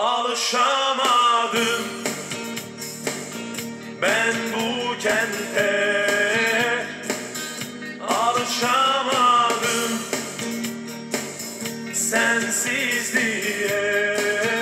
alışamadım ben bu kente, alışamadım sensizliğe.